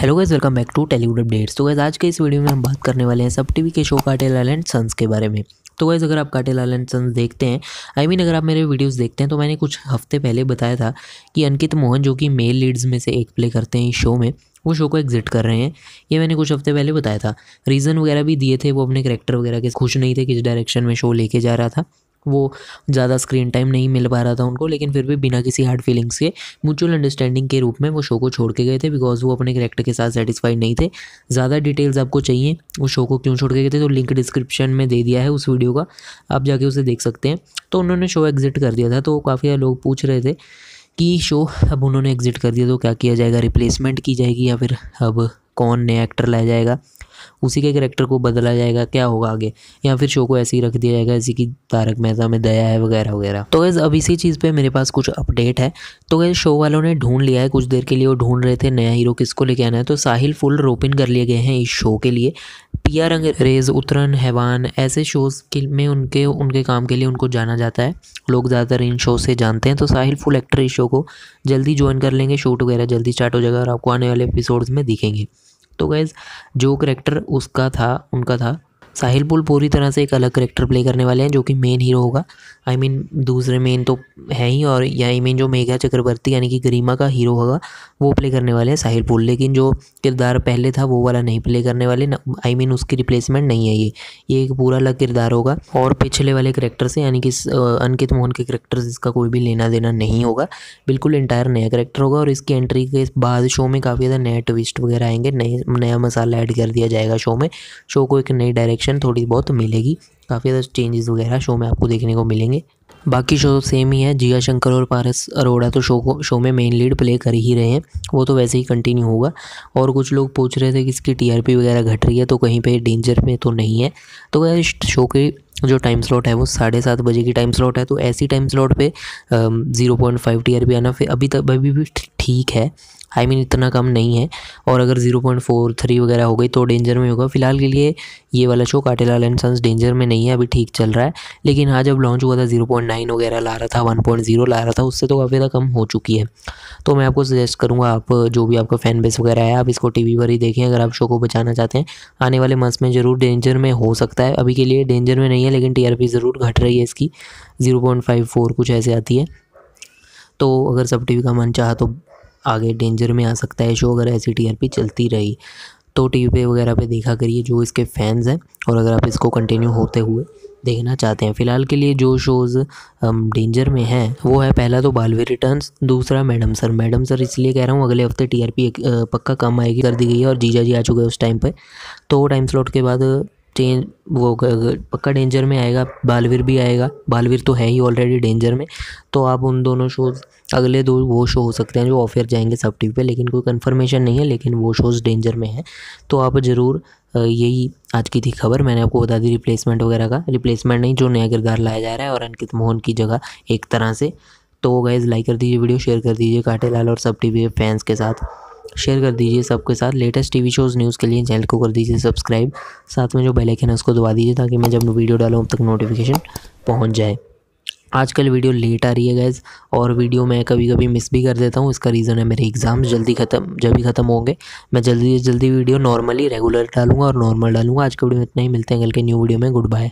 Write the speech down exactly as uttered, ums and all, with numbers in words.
Hello guys, welcome back to Tellywood updates. तो guys आज के इस वीडियो में हम बात करने वाले हैं सब टीवी के शो काटेलाल एंड सन्स के बारे में। तो गाइस अगर आप काटेलाल एंड सन्स देखते हैं, आई मीन अगर आप मेरे वीडियोस देखते हैं, तो मैंने कुछ हफ्ते पहले बताया था कि अंकित मोहन जो कि मेल लीड्स में से एक प्ले करते हैं इस शो में, वो शो को एग्जिट कर रहे हैं। ये मैंने कुछ हफ्ते पहले बताया था, रीज़न वगैरह भी दिए थे। वो अपने कैरेक्टर वगैरह के खुश नहीं थे, किस डायरेक्शन में शो लेके जा रहा था, वो ज़्यादा स्क्रीन टाइम नहीं मिल पा रहा था उनको, लेकिन फिर भी बिना किसी हार्ड फीलिंग्स के म्यूचुअल अंडरस्टैंडिंग के रूप में वो शो को छोड़ के गए थे, बिकॉज वो अपने कैरेक्टर के साथ सेटिस्फाइड नहीं थे। ज़्यादा डिटेल्स आपको चाहिए उस शो को क्यों छोड़ के गए थे, तो लिंक डिस्क्रिप्शन में दे दिया है उस वीडियो का, आप जाके उसे देख सकते हैं। तो उन्होंने शो एग्जिट कर दिया था, तो काफ़ी लोग पूछ रहे थे कि शो अब उन्होंने एग्जिट कर दिया तो क्या किया जाएगा, रिप्लेसमेंट की जाएगी या फिर अब कौन नया एक्टर लाया जाएगा, उसी के कैरेक्टर को बदला जाएगा, क्या होगा आगे, या फिर शो को ऐसे ही रख दिया जाएगा जैसे कि तारक मेहता में दया है वगैरह वगैरह। तो गाइस अब इसी चीज़ पे मेरे पास कुछ अपडेट है। तो गाइस शो वालों ने ढूंढ लिया है, कुछ देर के लिए वो ढूंढ रहे थे नया हीरो किसको लेके आना है, तो साहिल फुल रोपिन कर लिए गए हैं इस शो के लिए। पिया रंग रेज, उतरन, हैवान, ऐसे शोज़ में उनके उनके काम के लिए उनको जाना जाता है, लोग ज़्यादातर इन शो से जानते हैं। तो साहिल फुल एक्टर इस शो को जल्दी ज्वाइन कर लेंगे, शूट वगैरह जल्दी स्टार्ट हो जाएगा और आपको आने वाले एपिसोड्स में दिखेंगे। तो गाइज़ जो करेक्टर उसका था उनका था, साहिल पुल पूरी तरह से एक अलग करेक्टर प्ले करने वाले हैं जो कि मेन हीरो होगा। आई मीन दूसरे मेन तो है ही, और या आई मीन जो मेघा चक्रवर्ती यानी कि गरिमा का हीरो होगा वो प्ले करने वाले हैं साहिल पुल, लेकिन जो किरदार पहले था वो वाला नहीं प्ले करने वाले, आई मीन उसकी रिप्लेसमेंट नहीं है ये ये एक पूरा अलग किरदार होगा। और पिछले वाले करेक्टर से यानी कि अंकित मोहन के करेक्टर से इसका कोई भी लेना देना नहीं होगा, बिल्कुल इंटायर नया करेक्टर होगा। और इसकी एंट्री के बाद शो में काफ़ी ज़्यादा नए ट्विस्ट वगैरह आएंगे, नए नया मसाला ऐड कर दिया जाएगा शो में, शो को एक नई डायरेक्शन थोड़ी बहुत मिलेगी, काफ़ी ज़्यादा चेंजेस वगैरह शो में आपको देखने को मिलेंगे। बाकी शो सेम ही है, जिया शंकर और पारस अरोड़ा तो शो को शो में मेन लीड प्ले कर ही रहे हैं, वो तो वैसे ही कंटिन्यू होगा। और कुछ लोग पूछ रहे थे कि इसकी टीआरपी वगैरह घट रही है तो कहीं पे डेंजर में तो नहीं है। तो अगर शो के जो टाइम स्लॉट है वो साढ़े सात बजे की टाइम स्लॉट है, तो ऐसी टाइम स्लॉट पे zero point five T R P आना फिर अभी तक अभी भी ठीक है, आई मीन इतना कम नहीं है। और अगर ज़ीरो पॉइंट फोर थ्री वगैरह हो गई तो डेंजर में होगा। फिलहाल के लिए ये वाला show Katelal and sons danger में नहीं है, अभी ठीक चल रहा है। लेकिन हाँ जब लॉन्च हुआ था ज़ीरो पॉइंट नाइन वगैरह ला रहा था, वन पॉइंट ज़ीरो ला रहा था, उससे तो काफ़ी ज़्यादा कम हो चुकी है। तो मैं आपको सजेस्ट करूँगा, आप जो भी आपका फैन बेस वगैरह है आप इसको टी वी पर ही देखें अगर आप शो को बचाना चाहते हैं। आने वाले मंथ्स में ज़रूर डेंजर में हो सकता है, अभी के लिए डेंजर में नहीं है, लेकिन टीआरपी ज़रूर घट रही है इसकी, ज़ीरो पॉइंट फाइव फोर कुछ ऐसे आती है। तो अगर सब टीवी का मन चाहा तो आगे डेंजर में आ सकता है शो, अगर ऐसी टीआरपी चलती रही तो टीवी पे वगैरह पे देखा करिए जो इसके फैंस हैं, और अगर आप इसको कंटिन्यू होते हुए देखना चाहते हैं। फ़िलहाल के लिए जो शोज़ डेंजर में हैं वो है, पहला तो बालवीर रिटर्न्स, दूसरा मैडम सर। मैडम सर इसलिए कह रहा हूँ अगले हफ्ते टीआरपी पक्का कम आएगी, कर दी गई है, और जीजा जी आ चुके हैं उस टाइम पर, तो टाइम स्लॉट के बाद चेंज वो पक्का डेंजर में आएगा, बालवीर भी आएगा। बालवीर तो है ही ऑलरेडी डेंजर में, तो आप उन दोनों शोज़ अगले दो वो शो हो सकते हैं जो ऑफर जाएंगे सब टीवी पे, लेकिन कोई कंफर्मेशन नहीं है, लेकिन वो शोज़ डेंजर में हैं। तो आप ज़रूर, यही आज की थी खबर, मैंने आपको बता दी रिप्लेसमेंट वगैरह का, रिप्लेसमेंट नहीं जो नया किरदार लाया जा रहा है और अंकित मोहन की जगह एक तरह से। तो गाइज़ लाइक कर दीजिए वीडियो, शेयर कर दीजिए काटेलाल और सब टीवी के फैंस के साथ, शेयर कर दीजिए सबके साथ। लेटेस्ट टीवी शोज़ न्यूज़ के लिए चैनल को कर दीजिए सब्सक्राइब, साथ में जो बेल आइकन है उसको दबा दीजिए ताकि मैं जब वीडियो डालूँ तब तक नोटिफिकेशन पहुंच जाए। आजकल वीडियो लेट आ रही है गाइज़, और वीडियो मैं कभी कभी मिस भी कर देता हूँ, इसका रीज़न है मेरे एग्ज़ाम्स जल्दी ख़त्म, जब भी ख़त्म होंगे मैं जल्दी से जल्दी वीडियो नॉर्मली रेगुलर डालूंगा और नॉर्मल डालूंगा। आज के वीडियो में इतना ही, मिलते हैं कल के न्यू वीडियो में, गुड बाय।